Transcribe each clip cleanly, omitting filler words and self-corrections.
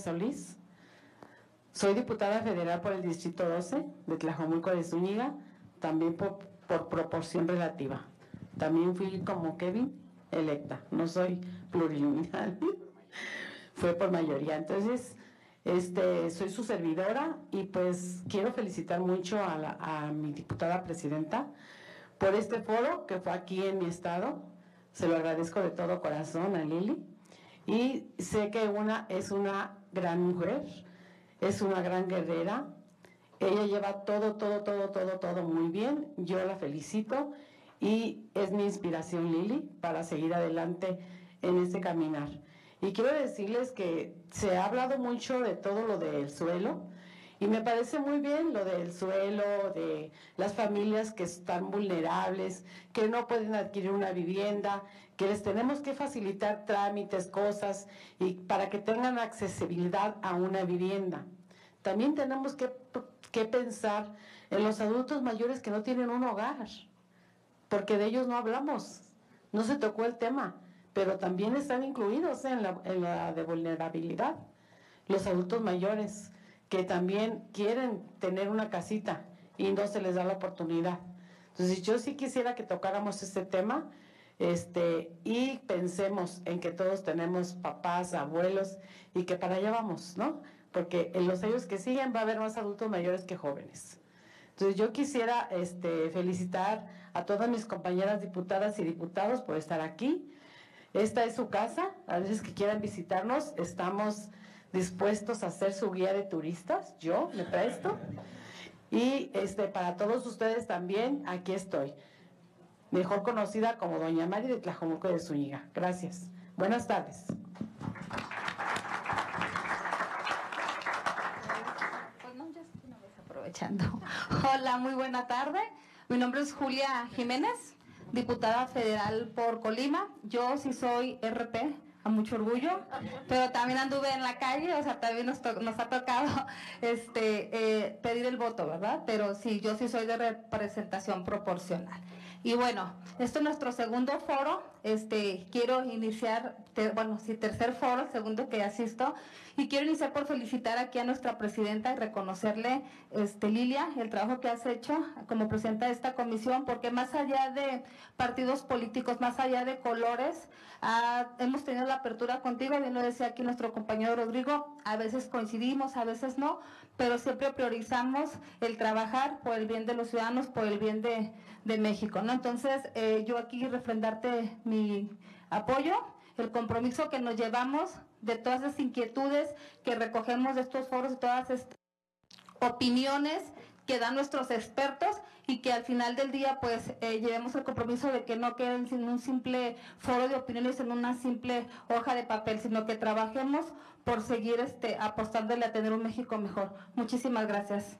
Solís. Soy diputada federal por el Distrito 12 de Tlajomulco de Zúñiga, también por proporción relativa. También fui, como Kevin, electa. No soy plurinominal. Fue por mayoría. Entonces, soy su servidora y pues quiero felicitar mucho a mi diputada presidenta por este foro que fue aquí en mi estado. Se lo agradezco de todo corazón a Lili. Y sé que es una gran mujer, es una gran guerrera. Ella lleva todo muy bien. Yo la felicito y es mi inspiración, Lili, para seguir adelante en este caminar. Y quiero decirles que se ha hablado mucho de todo lo del suelo y me parece muy bien lo del suelo, de las familias que están vulnerables, que no pueden adquirir una vivienda, que les tenemos que facilitar trámites, cosas, y para que tengan accesibilidad a una vivienda. También tenemos que pensar en los adultos mayores que no tienen un hogar, porque de ellos no hablamos, no se tocó el tema. Pero también están incluidos en la de vulnerabilidad. Los adultos mayores que también quieren tener una casita y no se les da la oportunidad. Entonces yo sí quisiera que tocáramos este tema y pensemos en que todos tenemos papás, abuelos y que para allá vamos, ¿no? Porque en los años que siguen va a haber más adultos mayores que jóvenes. Entonces yo quisiera felicitar a todas mis compañeras diputadas y diputados por estar aquí. Esta es su casa, a veces que quieran visitarnos, estamos dispuestos a ser su guía de turistas, yo me presto. Y para todos ustedes también, aquí estoy, mejor conocida como Doña Mari de Tlajomulco de Zúñiga. Gracias. Buenas tardes. Pues no, ya estoy aprovechando. Hola, muy buena tarde. Mi nombre es Julia Jiménez, diputada federal por Colima. Yo sí soy RP, a mucho orgullo, pero también anduve en la calle, o sea, también nos ha tocado pedir el voto, ¿verdad? Pero sí, yo sí soy de representación proporcional. Y bueno, esto es nuestro segundo foro, quiero iniciar, tercer foro, segundo que asisto, y quiero iniciar por felicitar aquí a nuestra presidenta y reconocerle, Lilia, el trabajo que has hecho como presidenta de esta comisión, porque más allá de partidos políticos, más allá de colores, hemos tenido la apertura contigo, bien lo decía aquí nuestro compañero Rodrigo, a veces coincidimos, a veces no, pero siempre priorizamos el trabajar por el bien de los ciudadanos, por el bien de México, ¿no? Entonces, yo aquí refrendarte mi apoyo, el compromiso que nos llevamos de todas las inquietudes que recogemos de estos foros, de todas estas opiniones que dan nuestros expertos y que al final del día pues llevemos el compromiso de que no queden sin un simple foro de opiniones en una simple hoja de papel, sino que trabajemos por seguir apostándole a tener un México mejor. Muchísimas gracias.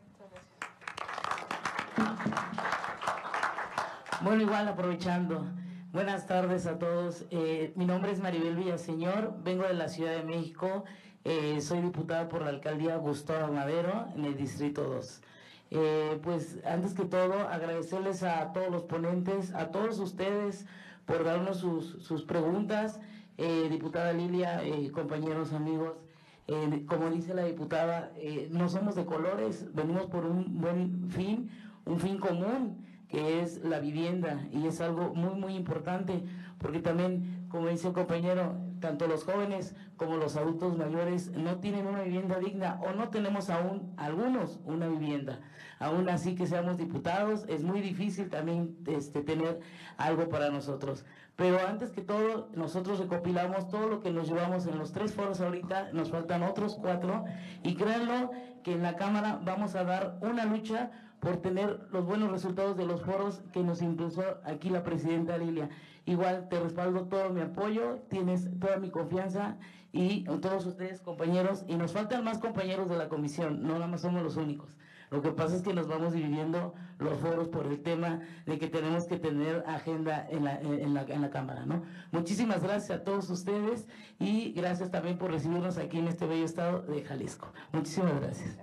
Bueno, igual aprovechando. Buenas tardes a todos. Mi nombre es Maribel Villaseñor, vengo de la Ciudad de México, soy diputada por la alcaldía Gustavo Madero en el Distrito 2. Pues antes que todo agradecerles a todos los ponentes, a todos ustedes por darnos sus preguntas, diputada Lilia, compañeros, amigos. Como dice la diputada, no somos de colores, venimos por un buen fin, un fin común, que es la vivienda, y es algo muy, muy importante, porque también, como dice el compañero, tanto los jóvenes como los adultos mayores no tienen una vivienda digna, o no tenemos aún, algunos, una vivienda. Aún así que seamos diputados, es muy difícil también tener algo para nosotros. Pero antes que todo, nosotros recopilamos todo lo que nos llevamos en los tres foros ahorita, nos faltan otros 4, y créanlo que en la Cámara vamos a dar una lucha por tener los buenos resultados de los foros que nos impulsó aquí la presidenta Lilia. Igual te respaldo todo mi apoyo, tienes toda mi confianza y todos ustedes compañeros, y nos faltan más compañeros de la comisión, no nada más somos los únicos. Lo que pasa es que nos vamos dividiendo los foros por el tema de que tenemos que tener agenda en la Cámara, ¿no? Muchísimas gracias a todos ustedes y gracias también por recibirnos aquí en este bello estado de Jalisco. Muchísimas gracias.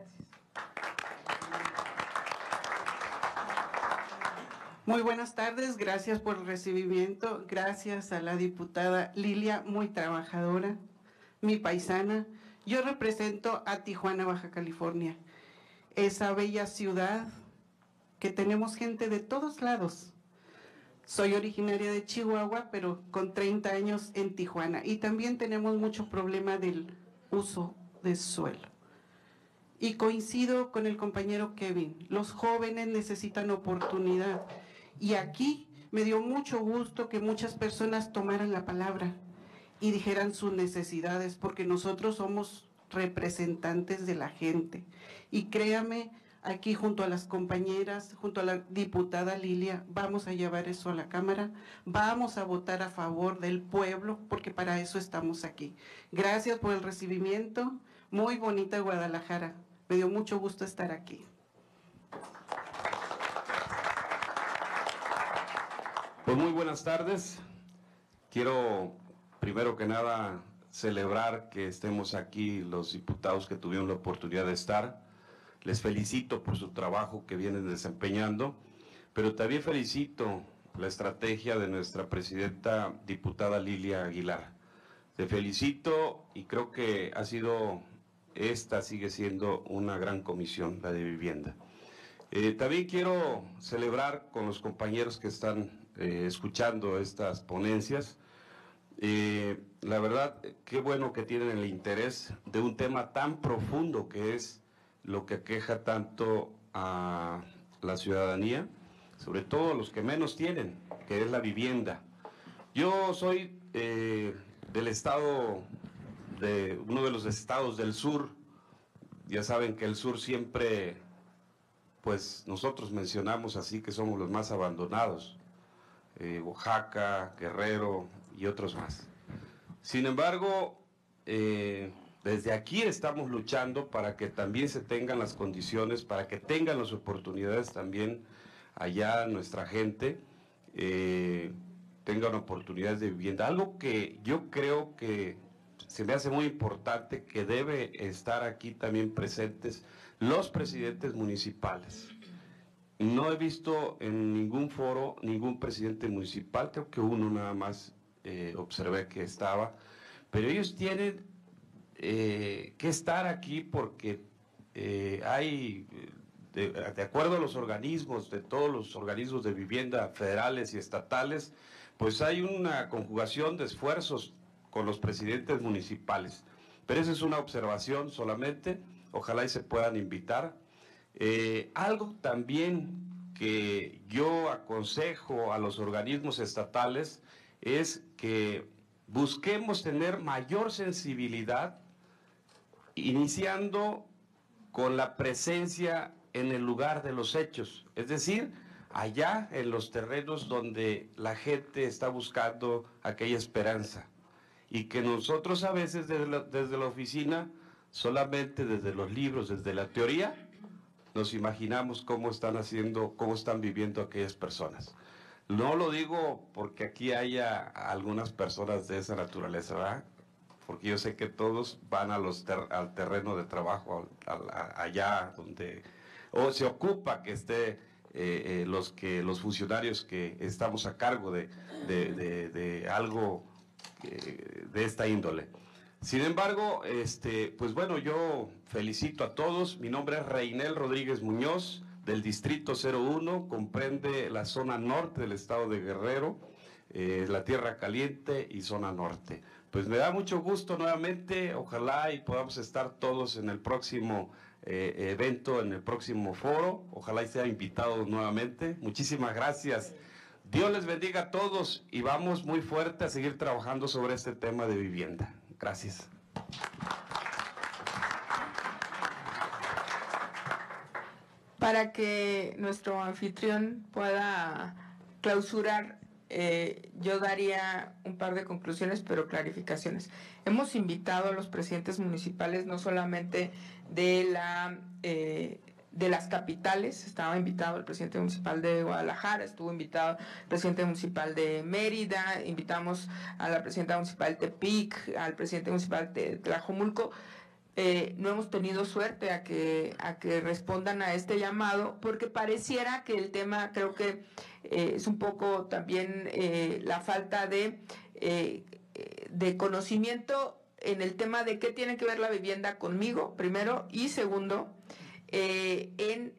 Muy buenas tardes, gracias por el recibimiento, gracias a la diputada Lilia, muy trabajadora, mi paisana. Yo represento a Tijuana, Baja California, esa bella ciudad que tenemos gente de todos lados. Soy originaria de Chihuahua, pero con 30 años en Tijuana. Y también tenemos mucho problema del uso del suelo. Y coincido con el compañero Kevin, los jóvenes necesitan oportunidad. Y aquí me dio mucho gusto que muchas personas tomaran la palabra y dijeran sus necesidades, porque nosotros somos representantes de la gente. Y créame, aquí junto a las compañeras, junto a la diputada Lilia, vamos a llevar eso a la Cámara, vamos a votar a favor del pueblo, porque para eso estamos aquí. Gracias por el recibimiento, muy bonita Guadalajara, me dio mucho gusto estar aquí. Pues muy buenas tardes, quiero primero que nada celebrar que estemos aquí los diputados que tuvieron la oportunidad de estar. Les felicito por su trabajo que vienen desempeñando, pero también felicito la estrategia de nuestra presidenta diputada Lilia Aguilar. Te felicito y creo que ha sido, esta sigue siendo una gran comisión, la de vivienda. También quiero celebrar con los compañeros que están escuchando estas ponencias. La verdad, qué bueno que tienen el interés de un tema tan profundo que es lo que aqueja tanto a la ciudadanía, sobre todo a los que menos tienen, que es la vivienda. Yo soy del estado, de uno de los estados del sur. Ya saben que el sur siempre, pues nosotros mencionamos así que somos los más abandonados, Oaxaca, Guerrero y otros más. Sin embargo, desde aquí estamos luchando para que también se tengan las condiciones, para que tengan las oportunidades también allá nuestra gente, tengan oportunidades de vivienda. Algo que yo creo que se me hace muy importante, que debe estar aquí también presentes los presidentes municipales. No he visto en ningún foro ningún presidente municipal, creo que uno nada más observé que estaba, pero ellos tienen que estar aquí porque hay, de acuerdo a los organismos, de todos los organismos de vivienda federales y estatales, pues hay una conjugación de esfuerzos con los presidentes municipales. Pero esa es una observación solamente, ojalá y se puedan invitar. Algo también que yo aconsejo a los organismos estatales es que busquemos tener mayor sensibilidad, iniciando con la presencia en el lugar de los hechos, es decir, allá en los terrenos donde la gente está buscando aquella esperanza, y que nosotros a veces desde la oficina, solamente desde los libros, desde la teoría, nos imaginamos cómo están haciendo, cómo están viviendo aquellas personas. No lo digo porque aquí haya algunas personas de esa naturaleza, ¿verdad? Porque yo sé que todos van a al terreno de trabajo, allá donde o se ocupa que esté los funcionarios que estamos a cargo de algo de esta índole. Sin embargo, pues bueno, yo felicito a todos. Mi nombre es Reinel Rodríguez Muñoz, del distrito 01, comprende la zona norte del estado de Guerrero, la Tierra Caliente y zona norte. Pues me da mucho gusto nuevamente, ojalá y podamos estar todos en el próximo evento, en el próximo foro, ojalá y sea invitado nuevamente. Muchísimas gracias, Dios les bendiga a todos y vamos muy fuerte a seguir trabajando sobre este tema de vivienda. Gracias. Para que nuestro anfitrión pueda clausurar, yo daría un par de conclusiones, pero clarificaciones. Hemos invitado a los presidentes municipales, no solamente de las capitales. Estaba invitado el presidente municipal de Guadalajara, estuvo invitado el presidente municipal de Mérida, invitamos a la presidenta municipal de Tepic, al presidente municipal de Tlajomulco. No hemos tenido suerte a que respondan a este llamado, porque pareciera que el tema, creo que es un poco también la falta de conocimiento en el tema de qué tiene que ver la vivienda conmigo, primero, y segundo, de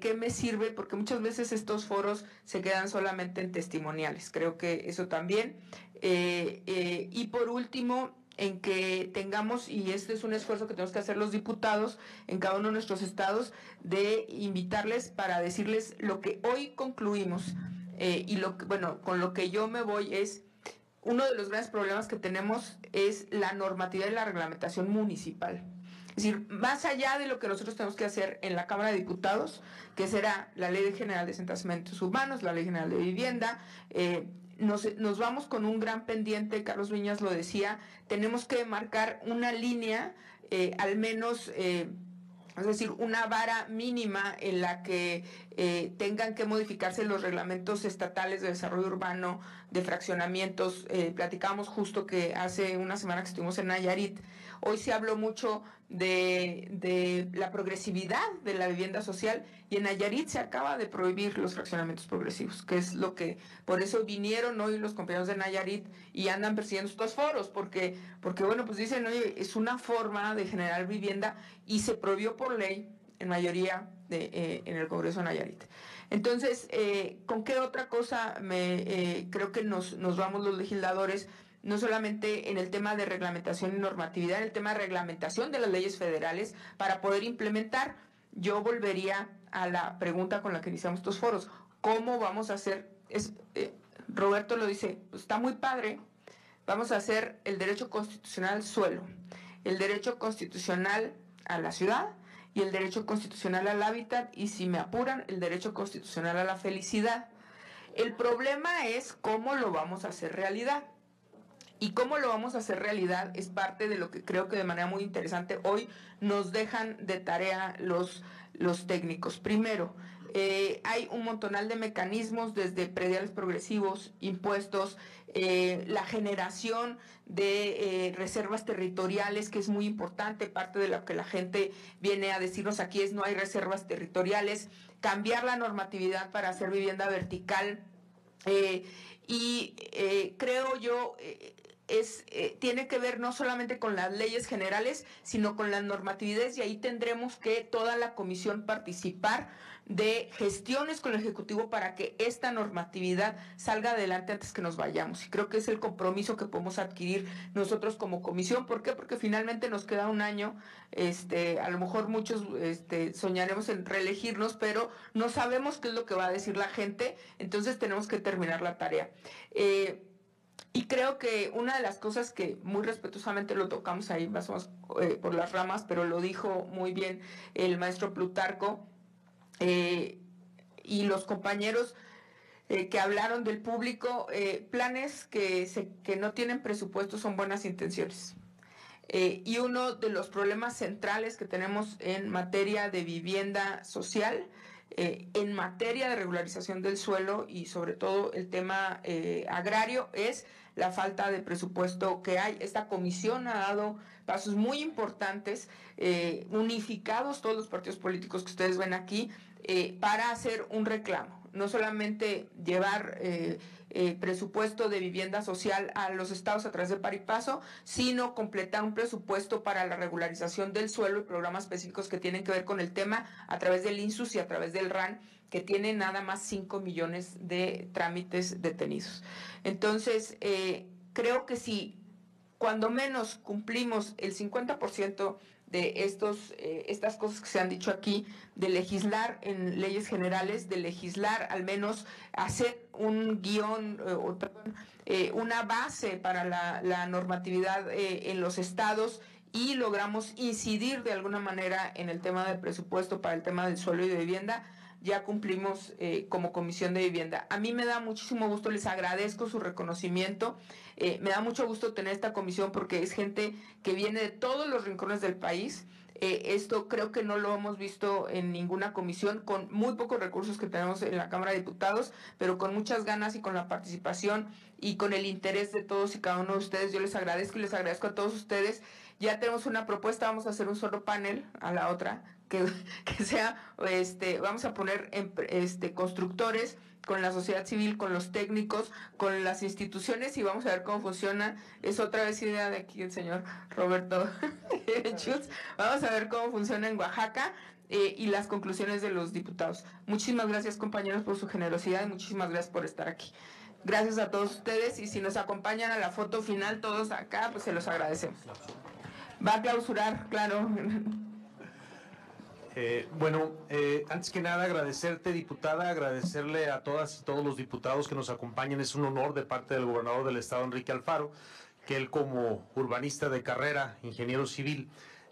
qué me sirve, porque muchas veces estos foros se quedan solamente en testimoniales, creo que eso también. Y por último, en que tengamos, y este es un esfuerzo que tenemos que hacer los diputados en cada uno de nuestros estados, de invitarles para decirles lo que hoy concluimos. Y lo que, bueno, con lo que yo me voy es, uno de los grandes problemas que tenemos es la normatividad y la reglamentación municipal. Es decir, más allá de lo que nosotros tenemos que hacer en la Cámara de Diputados, que será la Ley General de Asentamientos Urbanos, la Ley General de Vivienda, nos vamos con un gran pendiente, Carlos Viñas lo decía, tenemos que marcar una línea, al menos, es decir, una vara mínima en la que tengan que modificarse los reglamentos estatales de desarrollo urbano, de fraccionamientos. Platicábamos justo que hace una semana que estuvimos en Nayarit. Hoy se habló mucho de la progresividad de la vivienda social, y en Nayarit se acaba de prohibir los fraccionamientos progresivos, que es lo que, por eso vinieron hoy los compañeros de Nayarit y andan persiguiendo estos foros, porque bueno, pues dicen, oye, es una forma de generar vivienda y se prohibió por ley en mayoría en el Congreso de Nayarit. Entonces, ¿con qué otra cosa creo que nos vamos los legisladores? No solamente en el tema de reglamentación y normatividad, en el tema de reglamentación de las leyes federales para poder implementar. Yo volvería a la pregunta con la que iniciamos estos foros. ¿Cómo vamos a hacer? Roberto lo dice, está muy padre, vamos a hacer el derecho constitucional al suelo, el derecho constitucional a la ciudad y el derecho constitucional al hábitat, y si me apuran, el derecho constitucional a la felicidad. El problema es cómo lo vamos a hacer realidad. Y cómo lo vamos a hacer realidad es parte de lo que creo que de manera muy interesante hoy nos dejan de tarea los técnicos. Primero, hay un montonal de mecanismos, desde prediales progresivos, impuestos, la generación de reservas territoriales, que es muy importante. Parte de lo que la gente viene a decirnos aquí es no hay reservas territoriales, cambiar la normatividad para hacer vivienda vertical. Creo yo... tiene que ver no solamente con las leyes generales, sino con las normatividades, y ahí tendremos que toda la comisión participar de gestiones con el Ejecutivo para que esta normatividad salga adelante antes que nos vayamos. Y creo que es el compromiso que podemos adquirir nosotros como comisión. ¿Por qué? Porque finalmente nos queda un año, a lo mejor muchos soñaremos en reelegirnos, pero no sabemos qué es lo que va a decir la gente, entonces tenemos que terminar la tarea. Y creo que una de las cosas que muy respetuosamente lo tocamos ahí, más o menos por las ramas, pero lo dijo muy bien el maestro Plutarco y los compañeros que hablaron del público, planes que no tienen presupuesto son buenas intenciones. Y uno de los problemas centrales que tenemos en materia de vivienda social, en materia de regularización del suelo y sobre todo el tema agrario, es la falta de presupuesto que hay. Esta comisión ha dado pasos muy importantes, unificados todos los partidos políticos que ustedes ven aquí, para hacer un reclamo. No solamente llevar presupuesto de vivienda social a los estados a través de Paripaso, sino completar un presupuesto para la regularización del suelo y programas específicos que tienen que ver con el tema a través del INSUS y a través del RAN, que tiene nada más 5 millones de trámites detenidos. Entonces, creo que si cuando menos cumplimos el 50% de estas cosas que se han dicho aquí, de legislar en leyes generales, de legislar al menos hacer un guión, una base para la normatividad en los estados, y logramos incidir de alguna manera en el tema del presupuesto para el tema del suelo y de vivienda, ya cumplimos como Comisión de Vivienda. A mí me da muchísimo gusto, les agradezco su reconocimiento, me da mucho gusto tener esta comisión porque es gente que viene de todos los rincones del país. Esto creo que no lo hemos visto en ninguna comisión, con muy pocos recursos que tenemos en la Cámara de Diputados, pero con muchas ganas y con la participación y con el interés de todos y cada uno de ustedes. Yo les agradezco, y les agradezco a todos ustedes. ya tenemos una propuesta, vamos a hacer un solo panel a la otra, que sea, vamos a poner constructores con la sociedad civil, con los técnicos, con las instituciones, y vamos a ver cómo funciona. Es otra vez idea de aquí el señor Roberto Chutz. Vamos a ver cómo funciona en Oaxaca y las conclusiones de los diputados. Muchísimas gracias, compañeros, por su generosidad, y muchísimas gracias por estar aquí. Gracias a todos ustedes, y si nos acompañan a la foto final todos acá, pues se los agradecemos. Va a clausurar, claro. Antes que nada, agradecerte, diputada, agradecerle a todas y todos los diputados que nos acompañan. Es un honor de parte del gobernador del estado, Enrique Alfaro, que él, como urbanista de carrera, ingeniero civil,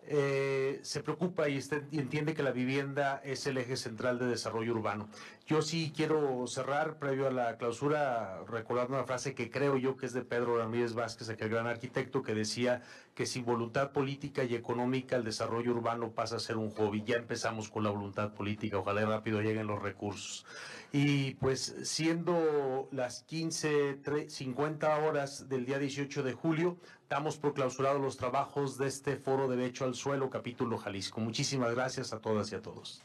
se preocupa y entiende que la vivienda es el eje central de desarrollo urbano. Yo sí quiero cerrar, previo a la clausura, recordando una frase que creo yo que es de Pedro Ramírez Vázquez, aquel gran arquitecto que decía que sin voluntad política y económica el desarrollo urbano pasa a ser un hobby. Ya empezamos con la voluntad política, ojalá y rápido lleguen los recursos. Y pues siendo las 15:50 horas del día 18 de julio, damos por clausurados los trabajos de este foro Derecho al Suelo, capítulo Jalisco. Muchísimas gracias a todas y a todos.